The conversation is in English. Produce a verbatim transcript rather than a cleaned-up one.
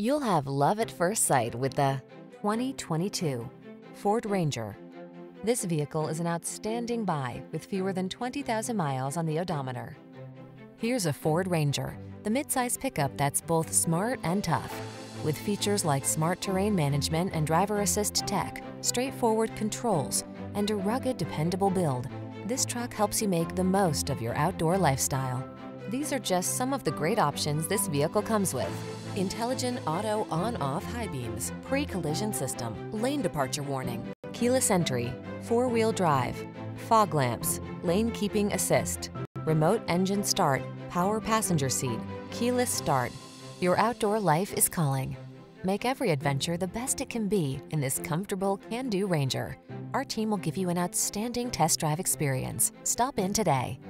You'll have love at first sight with the twenty twenty-two Ford Ranger. This vehicle is an outstanding buy with fewer than twenty thousand miles on the odometer. Here's a Ford Ranger, the midsize pickup that's both smart and tough. With features like smart terrain management and driver assist tech, straightforward controls, and a rugged, dependable build, this truck helps you make the most of your outdoor lifestyle. These are just some of the great options this vehicle comes with: intelligent auto on-off high beams, pre-collision system, lane departure warning, keyless entry, four-wheel drive, fog lamps, lane keeping assist, remote engine start, power passenger seat, keyless start. Your outdoor life is calling. Make every adventure the best it can be in this comfortable, can-do Ranger. Our team will give you an outstanding test drive experience. Stop in today.